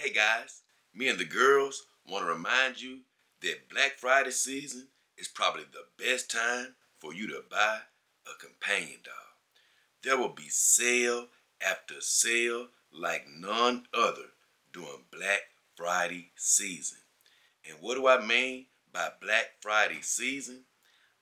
Hey guys, me and the girls want to remind you that Black Friday season is probably the best time for you to buy a companion dog. There will be sale after sale like none other during Black Friday season. And what do I mean by Black Friday season?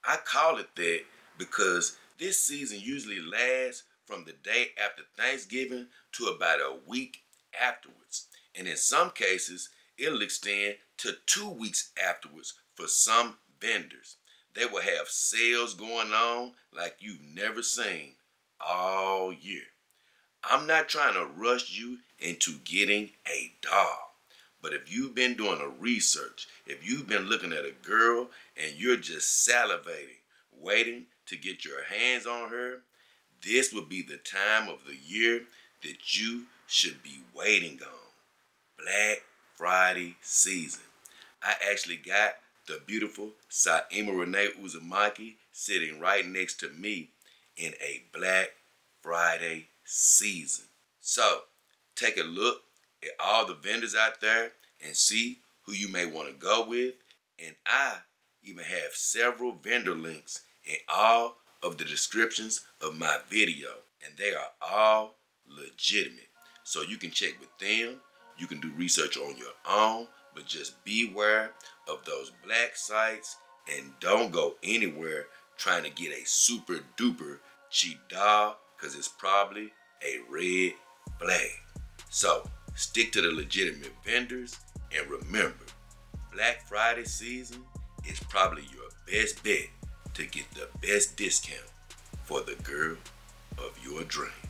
I call it that because this season usually lasts from the day after Thanksgiving to about a week afterwards. And in some cases, it'll extend to 2 weeks afterwards for some vendors. They will have sales going on like you've never seen all year. I'm not trying to rush you into getting a dog. But if you've been doing a research, if you've been looking at a girl and you're just salivating, waiting to get your hands on her, this would be the time of the year that you should be waiting on. Black Friday season. I actually got the beautiful Saima Renee Uzumaki sitting right next to me in a Black Friday season. So take a look at all the vendors out there and see who you may want to go with. And I even have several vendor links in all of the descriptions of my video, and they are all legitimate, so you can check with them. You can do research on your own, but just beware of those black sites and don't go anywhere trying to get a super duper cheap dog, because it's probably a red flag. So stick to the legitimate vendors, and remember, Black Friday season is probably your best bet to get the best discount for the girl of your dreams.